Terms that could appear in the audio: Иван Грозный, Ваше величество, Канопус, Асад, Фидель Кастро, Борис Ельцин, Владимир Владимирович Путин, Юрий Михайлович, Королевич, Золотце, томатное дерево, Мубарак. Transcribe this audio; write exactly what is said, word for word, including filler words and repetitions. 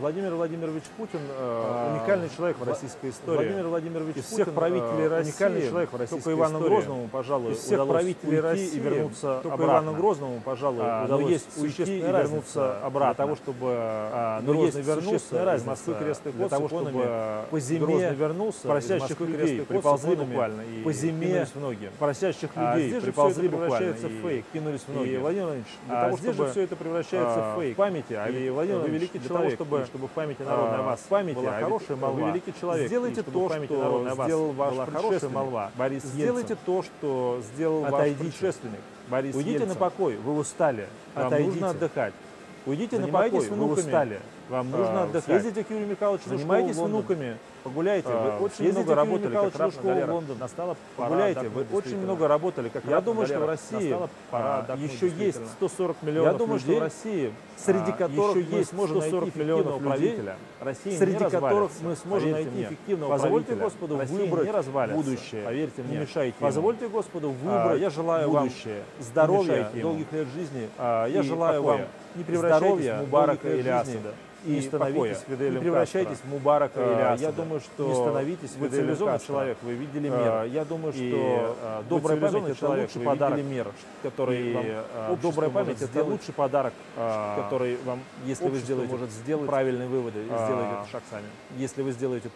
Владимир Владимирович Путин а, уникальный человек в российской истории. Владимир Владимирович Из всех Путин, правителей России, уникальный человек в российской только Ивану истории. Грозному, пожалуй, Из всех правителей России и вернуться только обратно. Ивану Грозному, пожалуй, а, удалось есть существенная разница обратно. Для того, чтобы а, но Грозный есть вернулся разница, Москвы крестный для того, чтобы по зиме вернулся, просящих людей приползли буквально и по зиме многие. Просящих людей приползли буквально и кинулись многие. Владимир Владимирович, для того, чтобы все это превращается в фейк памяти, а Владимир великий человек. Чтобы в памяти народной о вас памяти, была а хорошая молва. Вы великий человек. Сделайте то, что сделал ваш предшественник молва. Борис Ельцин. Сделайте то, что сделал ваш предшественник Борис Ельцин. Уйдите на покой, вы устали. Вам Отойдите. нужно отдыхать. Уйдите на покой, внуками. вы устали. Вам нужно а, отдыхать. Ездите к Юрию Михайловичу, занимайтесь внуками, погуляйте. Вы очень Ездите много работали, как раб на Лондон. Настала пора погуляйте. Вы очень много работали, как Я думаю, что в России еще есть сто сорок миллионов Я думаю, людей, что в России, среди которых еще есть сто сорок миллионов правителя, России среди которых мы сможем найти эффективного Позвольте Господу выбрать будущее. Поверьте мне, не мешайте. Позвольте Господу выбрать. Я желаю вам здоровья, долгих лет жизни. Я желаю вам не превращайтесь в Мубарака или Асада. И не становитесь Фиделем Не превращайтесь Кастро. в Мубарака или Асада. Я думаю, что не становитесь вы цивилизованный человек, вы видели мир. Я думаю, что добрая память это лучший подарок, который вам добрая память это лучший подарок, который вам, если вы сделаете правильные выводы, сделаете шаг сами. Если вы сделаете